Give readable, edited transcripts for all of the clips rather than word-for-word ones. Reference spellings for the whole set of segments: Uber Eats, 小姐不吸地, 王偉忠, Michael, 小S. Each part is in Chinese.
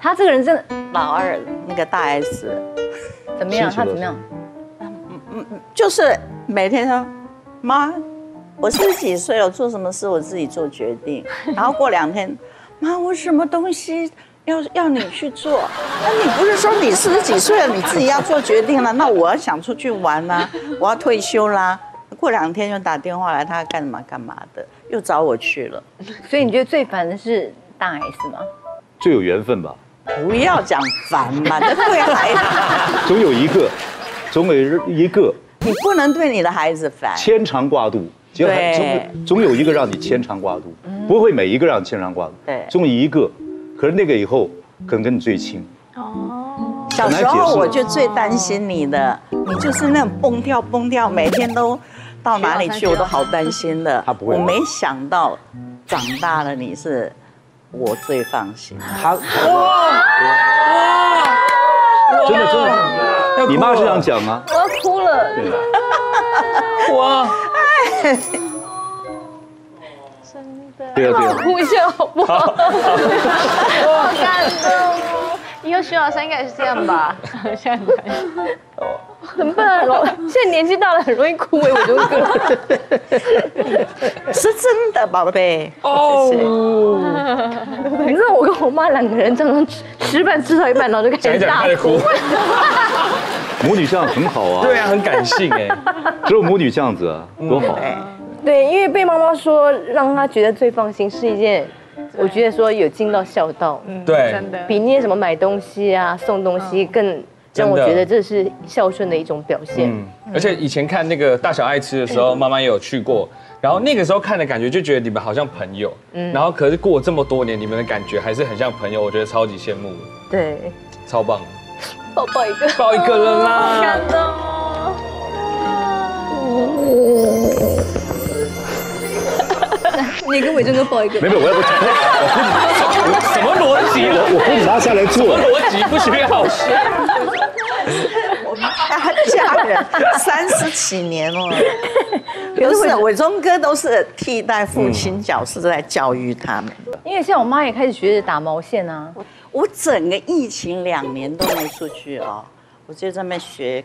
他这个人真的老二那个大 S 怎么样？他怎么样？就是每天说妈，我40岁了，做什么事我自己做决定。然后过2天，妈，我什么东西要你去做？那你不是说你40几岁了，你自己要做决定了？那我想出去玩啦，我要退休啦。过2天就打电话来，他干嘛干嘛的，又找我去了。所以你觉得最烦的是大 S 吗？最有缘分吧。 不要讲烦嘛，这对孩子总有一个，总有一个，你不能对你的孩子烦，牵肠挂肚，对，总有一个让你牵肠挂肚，不会每一个让你牵肠挂肚，对，总有一个，可是那个以后可能跟你最亲。哦，小时候我就最担心你的，你就是那种蹦跳蹦跳，每天都到哪里去我都好担心的。他不会，我没想到长大了你是。 我最放心。哇！真的真的，你妈是这样讲吗？我要哭了。哇！真的。对啊对啊。哭一下好不好？好感动。以后徐老师应该也是这样吧？现在怎么办？现在年纪大了，很容易枯萎，我就哭。是真的，宝贝。哦。你知道我跟我妈2个人常常吃饭吃到一半，然后就开始大哭。母女这样很好啊。对啊，很感性哎。只有母女这样子啊，多好。对，因为被妈妈说，让她觉得最放心是一件。 我觉得说有尽到孝道，对，真的比那些什么买东西啊、送东西更让我觉得这是孝顺的一种表现。而且以前看那个大小爱吃的时候，妈妈也有去过，然后那个时候看的感觉就觉得你们好像朋友，然后可是过这么多年，你们的感觉还是很像朋友，我觉得超级羡慕。对，超棒，抱一个人啦，好感动哦。 你跟伟正哥抱一个，没有，我什么逻辑？我可以拿下来做，什么逻辑不需要？我们家人30几年了，不是伟忠哥都是替代父亲角色在教育他们。因为像我妈也开始学着打毛线啊，我整个疫情2年都没出去哦，我就在那边学。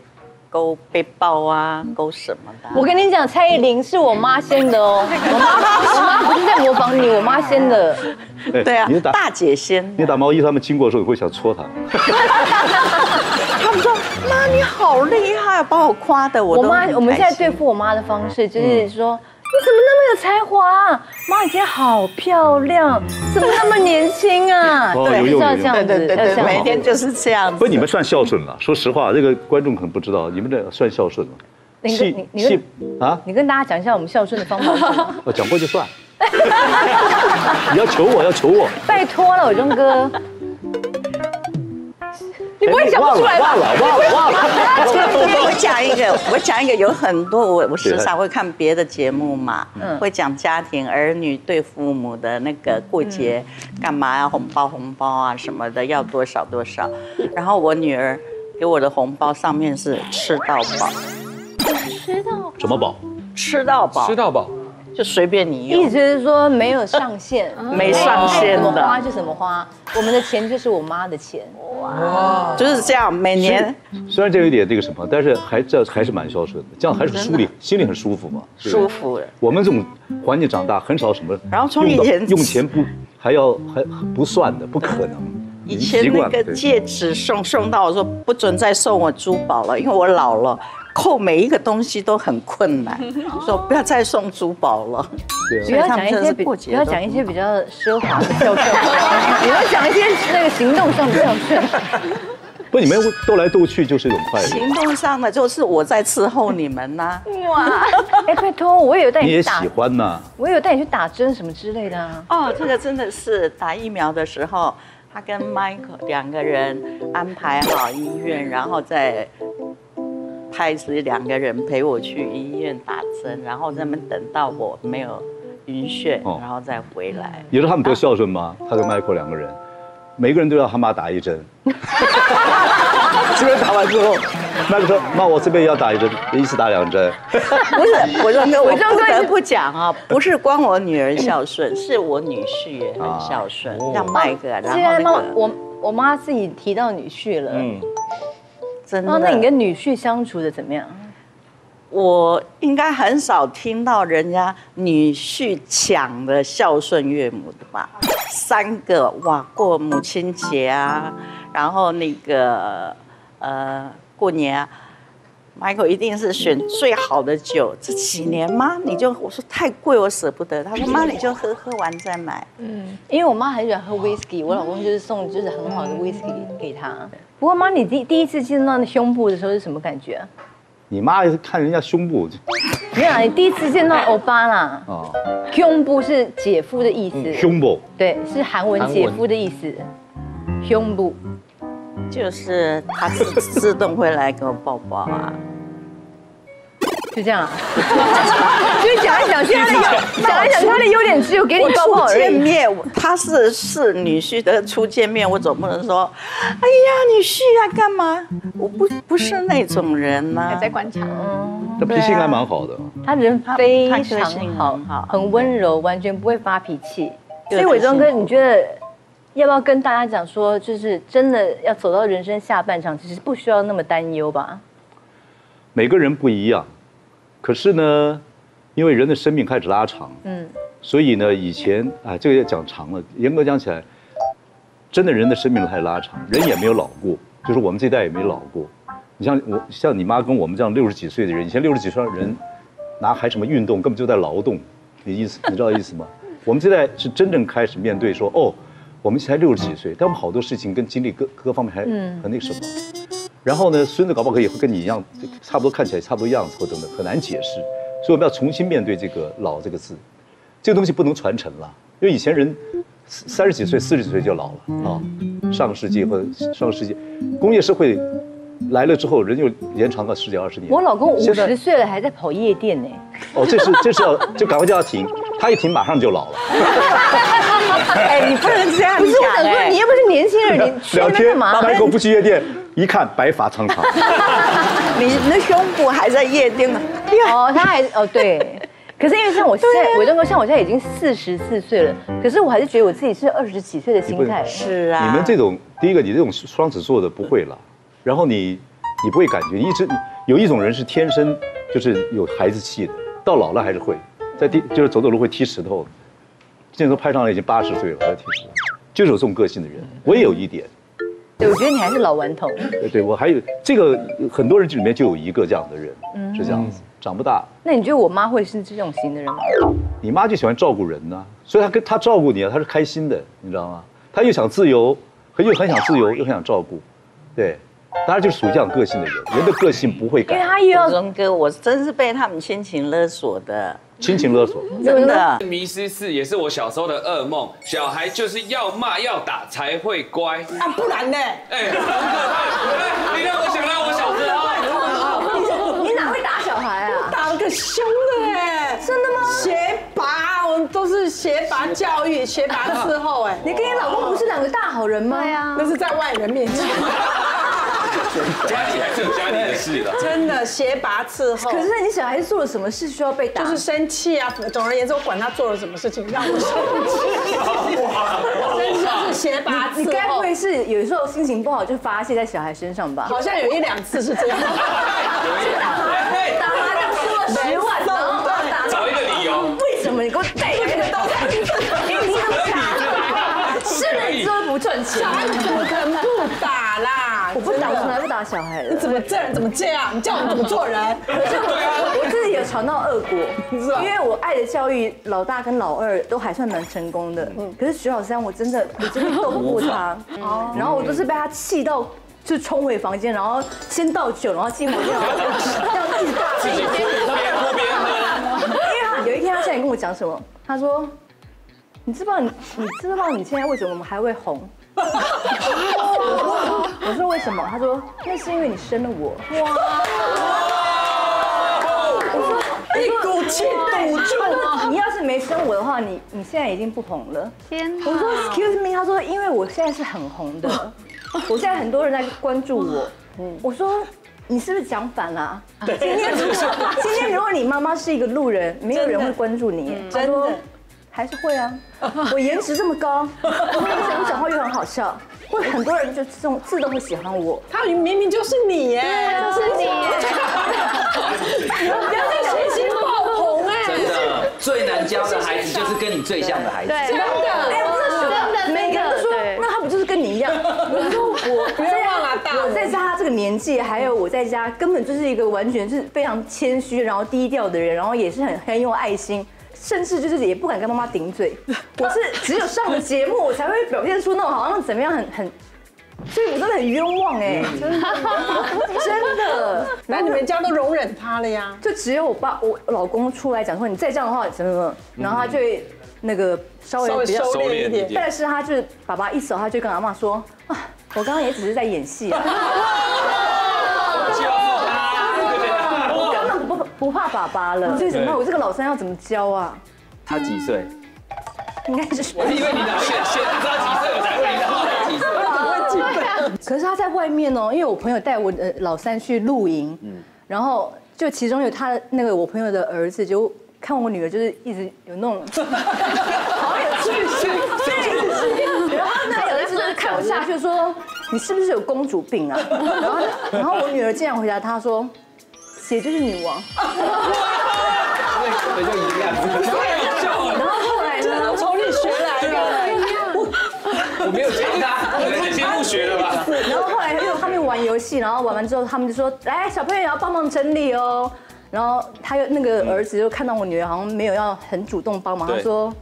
勾背包啊，勾什么的？我跟你讲，蔡依林是我妈先的哦，我妈不是在模仿你，我妈先的。对啊，大姐先。你打毛衣，他们经过的时候，你会想戳他。他们说：“妈，你好厉害，把我夸的我都。”我们现在对付我妈的方式就是说：“你怎么那么有才华？妈，你今天好漂亮，怎么那么年轻啊？”对，就是要这样子，对，每天就是这样。不，你们算孝顺了。说实话，这个观众可能不知道，你们这算孝顺了。你跟大家讲一下我们孝顺的方法。我讲过就算。你要求我，要求我。拜托了，伟忠哥。你不会讲不出来吧？忘了。我讲一个，有很多我时常会看别的节目嘛，会讲家庭儿女对父母的那个过节干嘛呀，红包啊什么的要多少，然后我女儿给我的红包上面是吃到饱，吃到什么饱？吃到饱。 就随便你用，意思是说没有上限，没上限的，花就什么花，我们的钱就是我妈的钱，哇，就是这样。每年虽然这有点这个什么，但是还是蛮孝顺的，这样还是心里很舒服嘛，舒服。我们这种环境长大很少什么，然后从以前用钱还不算的，不可能。 以前那个戒指送到我说不准再送我珠宝了，因为我老了，扣每一个东西都很困难，说不要再送珠宝了。不要讲一些比较奢华的孝顺，你要讲一些那个行动上的孝顺。不，你们斗来斗去就是一种快乐。行动上的就是我在伺候你们呐。哇，哎，拜托，我也有带你去打。你也喜欢呐？我也有带你去打针什么之类的啊。哦，这个真的是打疫苗的时候。 他跟 Michael 2个人安排好医院，然后再派是2个人陪我去医院打针，然后他们等到我没有晕眩，然后再回来。你说他们多孝顺吗？他跟 Michael 2个人，每个人都要他妈打1针。这边打完之后，那个说妈，我这边要打1针，一次打2针。不是，我不讲啊，不是光我女儿孝顺，是我女婿也很孝顺，像麦哥，然后那个我我妈自己提到女婿了，嗯，真的。那你跟女婿相处的怎么样？我应该很少听到人家女婿抢的孝顺岳母的吧？3个哇，过母亲节啊，然后那个过年啊。 Michael 一定是选最好的酒，这几年妈你就我说太贵我舍不得，他说妈你就喝完再买。嗯，因为我妈很喜欢喝 whisky， 我老公就是送就是很好的 whisky 给她。不过妈你第一次见到胸部的时候是什么感觉？你妈也是看人家胸部。没有，你第一次见到欧巴啦。哦，胸部是姐夫的意思。胸部。对，是韩文姐夫的意思。胸部。 就是他自动会来给我抱抱啊，就这样、啊，就讲一讲，讲一讲他的优点只有给你抱抱而已。初见面，他是女婿的初见面，我总不能说，哎呀女婿啊干嘛？我不是那种人呐、啊。还在观察，嗯、他脾性还蛮好的。他人非常好，很温柔，完全不会发脾气。所以伟忠哥，你觉得？ 要不要跟大家讲说，就是真的要走到人生下半场，其实不需要那么担忧吧？每个人不一样，可是呢，因为人的生命开始拉长，嗯，所以呢，以前啊，这个也讲长了，严格讲起来，真的人的生命开始拉长，人也没有老过，就是我们这一代也没老过。你像我，像你妈跟我们这样60几岁的人，以前60几岁的人，哪还什么运动，根本就在劳动，你知道意思吗？我们这代是真正开始面对说，哦。 我们才60几岁，但我们好多事情跟经历各方面还很那什么。然后呢，孙子搞不好也会跟你一样，差不多看起来差不多样子或等等，很难解释。所以我们要重新面对这个“老”这个字，这个东西不能传承了，因为以前人30几岁、40几岁就老了啊。上世纪或者上世纪工业社会来了之后，人又延长了10几20年。我老公50岁了还在跑夜店呢。哦，这是要就赶快叫他停，他一停马上就老了。哎，你不能这样讲。不是我想说，你又不是年轻人，你去那干嘛？妈妈给我不去夜店，一看白发苍苍。你的胸部还在夜店呢。哦，他还哦对。可是因为像我现在，伟忠哥，像我现在已经44岁了，可是我还是觉得我自己是20几岁的心态。是啊。你们这种，第一个你这种双子座的不会了，然后你不会感觉，一直有一种人是天生就是有孩子气的，到老了还是会，就是走路会踢石头。 现在都拍上了，已经80岁了，还挺熟，就是有这种个性的人。我也有一点，对，我觉得你还是老顽童。对，我还有这个，很多人里面就有一个这样的人，嗯、是这样子，长不大。那你觉得我妈会是这种型的人吗？你妈就喜欢照顾人呢、啊，所以她照顾你啊，她是开心的，你知道吗？她又想自由，又很想自由，又很想照顾，对。 当然就是属于这样个性的人，人的个性不会改。因为他又要伟忠哥，我真是被他们亲情勒索的。亲情勒索，真的。迷失4也是我小时候的噩梦，小孩就是要骂要打才会乖啊，不然呢？哎，你让我想到我小时候，你哪会打小孩啊？打了个凶的哎，真的吗？学霸，我们都是学霸教育，学霸伺候哎。你跟你老公不是两个大好人吗？对啊，那是在外人面前。 家里还是有家里的事了，真的学拔伺候。可是你小孩子做了什么事需要被打？就是生气啊！总而言之，我管他做了什么事情让我生气，真的是学拔伺候。你该不会是有时候心情不好就发泄在小孩身上吧？好像有1、2次是这样。打麻将输了10万，然后打找一个理由，为什么你给我带这个东西？你怎么打？是你做不赚钱，怎么可能不打啦？ 我不打，我从来不打小孩了。你怎么这人怎么这样？你叫我们怎么做人？可是我自己有尝到恶果，因为我爱的教育老大跟老二都还算蛮成功的，可是徐老三我真的斗不过他，然后我都是被他气到就冲回房间，然后先倒酒，然后进房间，然后让自己大醉。因为有一天他现在跟我讲什么？他说：“你知道你现在为什么我们还会红？” 我说为什么？他说那是因为你生了我。哇！我说一股气堵住。你要是没生我的话，你现在已经不红了。天哪！我说 excuse me， 他说因为我现在是很红的，我现在很多人在关注我。我说你是不是讲反了、啊？对。今天如果你妈妈是一个路人，没有人会关注你。真的。 还是会啊，我颜值这么高，我讲话又很好笑。会很多人就自动会喜欢我。他明明就是你耶，就是你耶，你不要再信心爆棚哎！真的，最难教的孩子就是跟你最像的孩子，真的，真的，每个人都说，那他不就是跟你一样？我不要让他大，再加他这个年纪，还有我在家根本就是一个完全是非常谦虚，然后低调的人，然后也是很用爱心。 甚至就是也不敢跟妈妈顶嘴，我是只有上了节目我才会表现出那种好像怎么样很，所以我真的很冤枉哎，真的。那你们家都容忍他了呀？就只有我老公出来讲说你再这样的话怎么怎么，然后他就会那个稍微比较收敛一点。但是他就是爸爸一手他就跟阿嬤说啊，我刚刚也只是在演戏啊。 不怕爸爸了，所以怎么办？我这个老三要怎么教啊？他几岁？应该是我是因为你先知道几岁，我才问你他几岁，我怎么会记得？可是他在外面哦，因为我朋友带我老三去露营，然后就其中有他那个我朋友的儿子，就看我女儿就是一直有那种，好有趣性，对，然后那有的时候就是看我下去说你是不是有公主病啊？然后我女儿竟然回答他说。 姐就是女王，对，就一样。然后后来呢？从你学来的，我没有教他，我在节目学的吧。然后后来因为他们玩游戏，然后玩完之后，他们就说：“来，小朋友也要帮忙整理哦。”然后他又那个儿子就看到我女儿好像没有要很主动帮忙，他说：“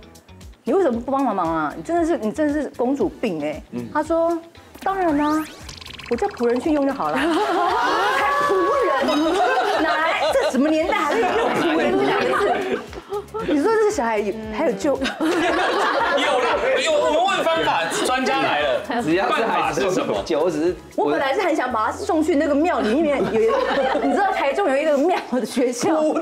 你为什么不帮忙啊？你真的是公主病哎！”他说：“当然啦，我叫仆人去用就好了。”仆人。 什么年代还在用“仆人”这两个字？你说这是小孩还有救？有我们问方法，专家来了。只要办法是什么？我只是我本来是很想把他送去那个庙里面，你知道台中有一个庙的学校。我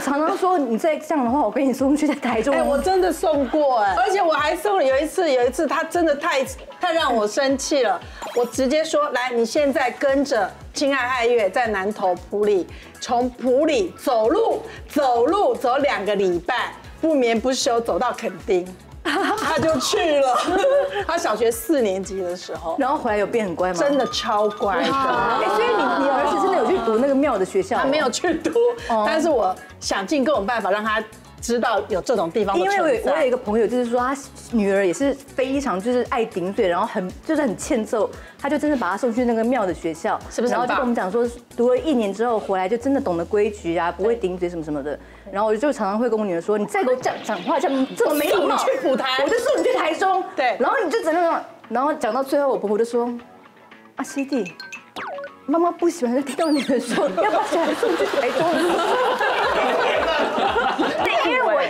常常说，你再这样的话，我跟你送去在台中。哎，我真的送过哎，而且我还送了有一次，他真的太让我生气了，我直接说来，你现在跟着。 亲爱爱乐在南投埔里，从埔里走路走2个礼拜，不眠不休走到垦丁，他就去了。他小学4年级的时候，然后回来有变很乖吗？真的超乖的。哎，所以你儿子真的有去读那个庙的学校？他没有去读，但是我想尽各种办法让他。 知道有这种地方，因为我有一个朋友，就是说他女儿也是非常就是爱顶嘴，然后很欠揍，他就真的把她送去那个庙的学校，是不是？然后就跟我们讲说，读了1年之后回来就真的懂得规矩啊，不会顶嘴什么什么的。然后我就常常会跟我女儿说，你再给我讲话这么没礼貌，去普台，我就送你去台中。对，然后你就怎样？然后讲到最后，我婆婆就说，阿西弟，妈妈不喜欢听到女儿说要把小孩送去台中。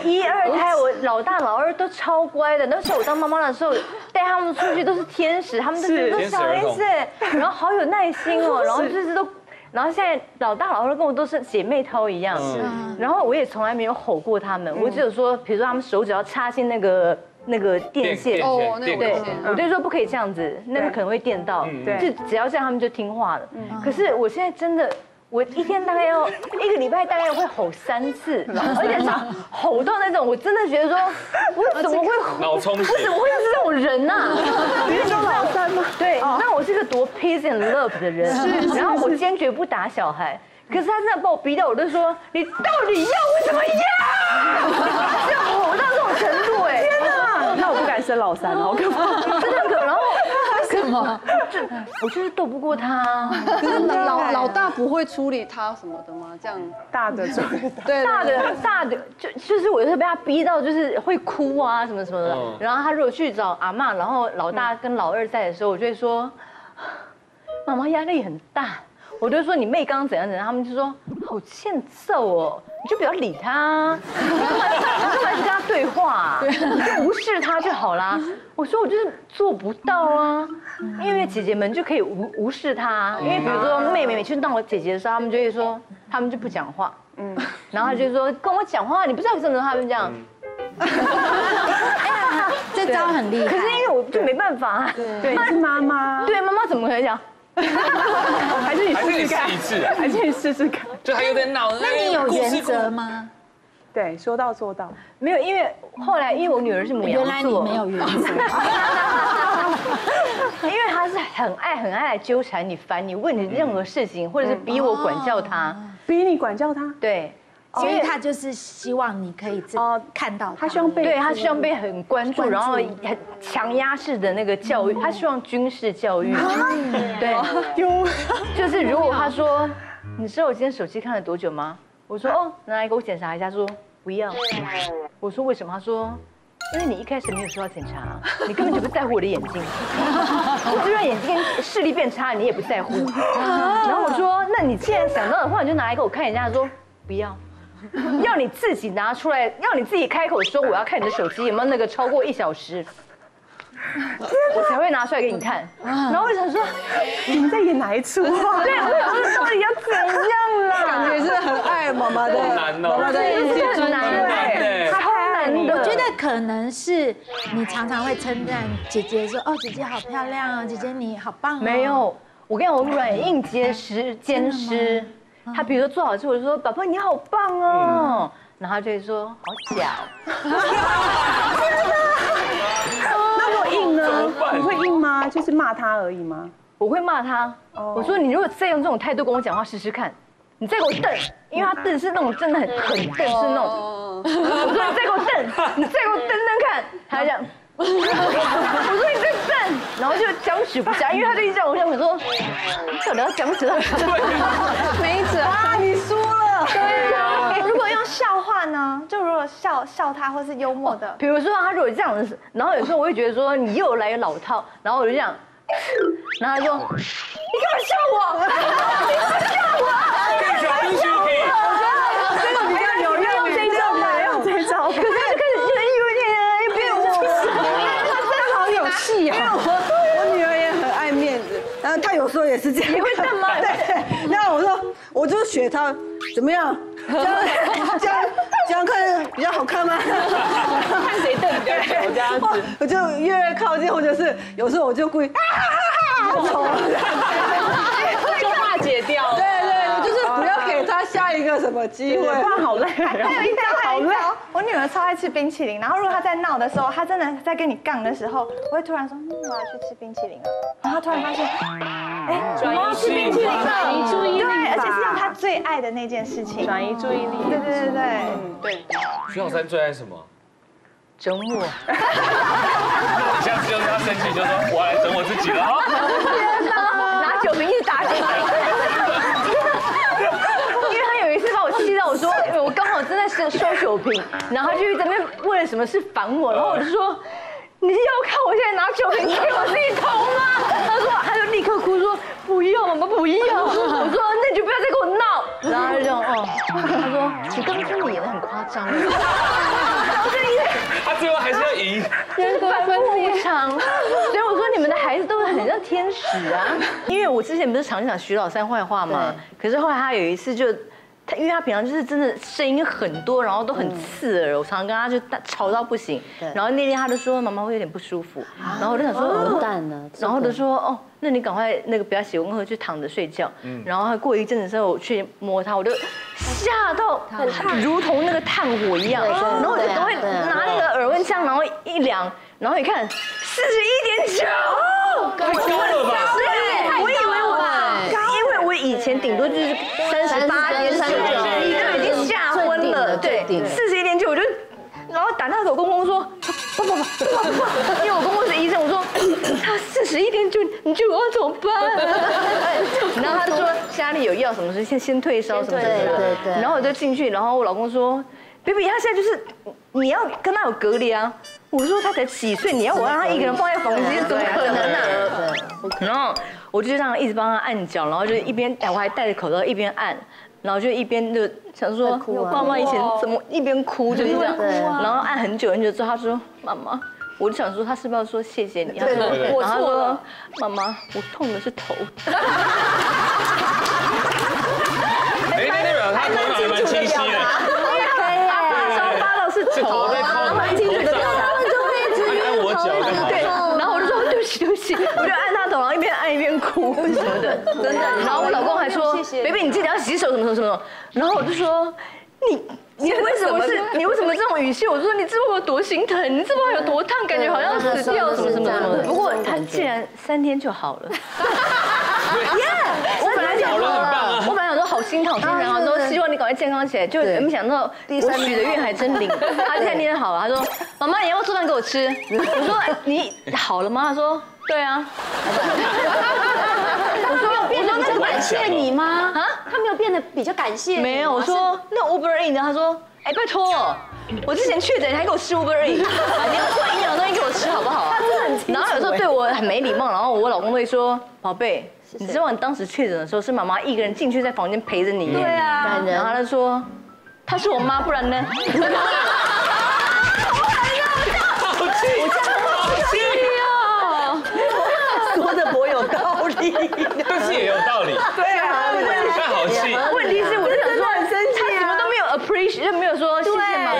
1、2胎，我老大、老2都超乖的。那时候我当妈妈的时候，带他们出去都是天使，他们都是小孩子，然后好有耐心哦。然后就是都，然后现在老大、老2跟我都是姐妹淘一样。是啊。然后我也从来没有吼过他们，我只有说，比如说他们手指要插进那个电线，哦，那对，我就说不可以这样子，那个可能会电到。对。就只要这样，他们就听话了。可是我现在真的。 我一天大概要1个礼拜，大概会吼3次，而且是吼到那种，我真的觉得说，我怎么会吼？我怎么会是这种人呐？你是说老三吗？对，那我是个多 peace and love 的人，然后我坚决不打小孩，可是他真的把我逼到，我就说你到底要我怎么样？就吼到这种程度哎！天哪，那我不敢生老三了，好可怕，真的很可怕。 什么？我就是斗不过他。可是老大不会处理他什么的吗？这样大的处理对大的就是我就是被他逼到就是会哭啊什么什么的。然后他如果去找阿嬷，然后老大跟老2在的时候，我就会说，妈妈压力很大。我就说你妹刚刚怎样怎样，他们就说好欠揍哦，你就不要理他，你干嘛去跟他对话？对，就无视他就好啦。我说我就是做不到啊。 因为姐姐们就可以无视她，因为比如说妹妹每次当我姐姐的时候，他们就不讲话，然后她就说跟我讲话，你不知道为什么他们这样，这招很厉害。可是因为我就没办法，对，是妈妈，对妈妈怎么可以讲？还是你试试看，还是你试试看，就还有点闹。那你有原则吗？对，说到做到。没有，因为后来因为我女儿是母羊座，原来你没有原则。因为她是很爱来纠缠你、烦你、问你任何事情，或者是逼我管教她，逼你管教她。对，所以她就是希望你可以看到，她希望被，对，她希望被很关注，然后很强压式的那个教育，她希望军事教育。对，就是如果她说，你知道我今天手机看了多久吗？ 我说哦，拿来给我检查一下。他说不要。我说为什么？他说，因为你一开始没有说要检查，你根本就不在乎我的眼睛。我就让眼睛视力变差，你也不在乎。然后我说，那你既然想到的话，你就拿来给我看一下。他说不要，要你自己拿出来，要你自己开口说我要看你的手机有没有那个超过1小时。 我才会拿出来给你看，然后我想说，你们在演哪一出啊？对，我想说到底要怎样啦？感觉是很爱妈妈的，妈妈的一些真爱，超难的。我觉得可能是你常常会称赞姐姐说，哦，姐姐好漂亮啊，姐姐你好棒。没有，我跟你讲，我软硬兼施。她比如说做好吃，我就说，宝宝你好棒哦，然后她就会说，好假。 你会硬吗？就是骂他而已吗？我会骂他。我说你如果再用这种态度跟我讲话，试试看。你再给我瞪，因为他瞪是那种真的很瞪，是那种。我说你再给我瞪，你再给我瞪瞪看。他就这样。我说你再瞪，然后就僵持不下，因为他就一直让我想说，到底要僵持到什么？没辙啊，你输了。对呀。如果用笑话呢？就如果笑他，或是幽默的，比如说他如果这样子，然后有时候我会觉得说你又来老套，然后我就这样，然后他说你干嘛笑我？你干嘛笑我？对手必须可以。我觉得这个比较有用，用这招吧，用这招。可是就开始有点无耻，他好有戏啊！我女儿也很爱面子，然后她有时候也是这样。你会干嘛？对，然后我说我就学她怎么样。 这样看比较好看吗？看谁瞪比较久这样子，我就越来越靠近，或者是有时候我就故意就化解掉。对对，就是不要给他下一个什么机会。哇，好累。还有一招，好累。我女儿超爱吃冰淇淋，然后如果她在闹的时候，她真的在跟你杠的时候，我会突然说：“我要去吃冰淇淋了。”然后突然发现，哎，我要吃冰淇淋了。对，而且是让她最爱的那件事情。转移注意力。对对对对。徐小珊最爱什么？整我。下次就是她生气就说：“我来整我自己了。”拿酒瓶一直打自己。因为她有一次把我气到，我说：“我刚好正在收酒瓶，然后就在那边为了什么事烦我，然后我就说。” 你要看我现在拿酒瓶给我自己捅吗？他说，他就立刻哭说不要，妈妈不要。我说那你就不要再跟我闹。然后他就哦，他说你刚刚真的演得很夸张。他最后还是要赢，人各无常。所以我说你们的孩子都很像天使啊。因为我之前不是常讲徐老三坏话嘛，可是后来他有一次就。 他因为他平常就是真的声音很多，然后都很刺耳，我常常跟他就吵到不行。然后那天他就说妈妈会有点不舒服，然后我就想说完蛋了，然后就说哦，那你赶快那个不要写功课，去躺着睡觉。然后过一阵子之后我去摸他，我就吓到如同那个炭火一样，然后我就赶快拿那个耳温枪，然后一量，然后你看41.9，太高了吧？我以为我。 以前顶多就是38.9，你都已经吓昏了，对，41.9，我就，然后打电话给我公公说，不，因为我公公是医生，我说他41.9，你觉得我要怎么办？然后他说家里有药什么事，先退烧什么什么的，然后我就进去，然后我老公说 ，baby， 他现在就是你要跟他有隔离啊，我说他才7岁，你要我让他一个人放在房间，怎么可能呢？然后。 我就这样一直帮他按脚，然后就一边我还戴着口罩一边按，然后就一边就想说妈妈以前怎么一边哭就是这样，然后按很久很久之后，他说妈妈，我就想说他是不是要说谢谢你？我错了，妈妈，我痛的是头。没代表他头脑蛮清晰的，他发到是头，蛮清楚的表达，他们就会一直按我脚，对，然后我就说对不起对不起，我就按他头，然后一边。 一边哭什么的，真的。然后我老公还说 ，baby， 你记得要洗手什么什么什么。然后我就说，你为什么这种语气？我说你知不知道我多心疼？你知不知道有多烫？感觉好像死掉什么什么的。不过他既然3天就好了，我本来想说，我本来想说好心疼，然后说希望你赶快健康起来，就没想到我许的愿还真灵。他现在念好了，他说妈妈你要不要做饭给我吃？我说你好了吗？他说对啊。我说感谢你吗？啊，他没有变得比较感谢。没有，我说那 Uber Eats 呢？他说。 哎，拜托，我之前确诊，你还给我吃 Uber Eats， 你要做营养的东西给我吃好不好？然后有时候对我很没礼貌，然后我老公会说：“宝贝，你知道你当时确诊的时候是妈妈一个人进去在房间陪着你。”对啊。然后他说：“她是我妈，不然呢？”好气哦！说的颇有道理，但是也有道理。对啊，太好气。问题是我就想说很生气。 就没有说谢谢嘛，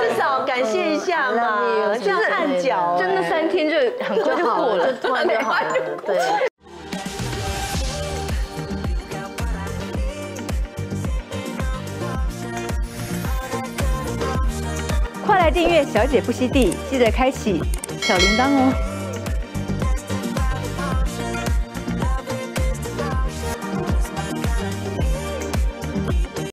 至少感谢一下嘛，就是按脚，真的3天就很快就过了，突然就好了，对。快来订阅《小姐不吸地》，记得开启小铃铛哦。